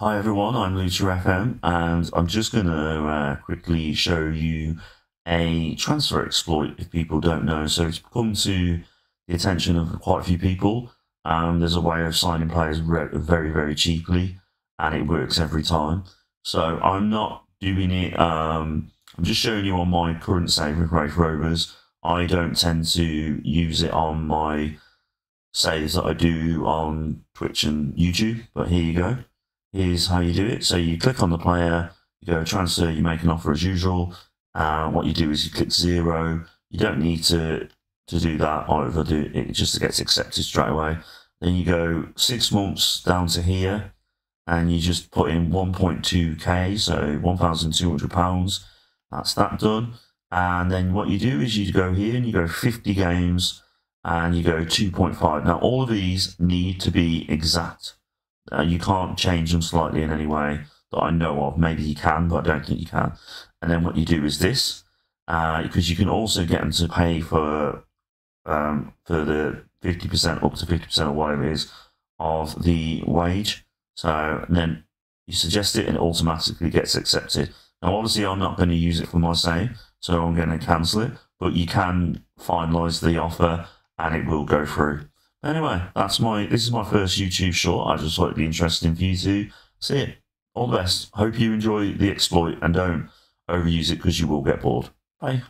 Hi everyone, I'm Lucha FM, and I'm just going to quickly show you a transfer exploit if people don't know. So it's come to the attention of quite a few people. There's a way of signing players very, very cheaply, and it works every time. So I'm not doing it. I'm just showing you on my current save with Rafe Rovers. I don't tend to use it on my saves that I do on Twitch and YouTube, but here you go. Here's how you do it. So you click on the player, you go transfer, you make an offer as usual. What you do is you click 0. You don't need to do that, or if I do it, just gets accepted straight away. Then you go 6 months down to here, and you just put in 1.2k, so £1,200. That's that done. And then what you do is you go here and you go 50 games, and you go 2.5. Now all of these need to be exact. You can't change them slightly in any way that I know of. Maybe you can, but I don't think you can. And then what you do is this, because you can also get them to pay for the 50%, up to 50% or whatever it is, of the wage. So then you suggest it and it automatically gets accepted. Now, obviously, I'm not going to use it for my save, so I'm going to cancel it. But you can finalise the offer and it will go through. Anyway, this is my first YouTube short. I just thought it'd be interesting for you to see it. All the best. Hope you enjoy the exploit and don't overuse it because you will get bored. Bye.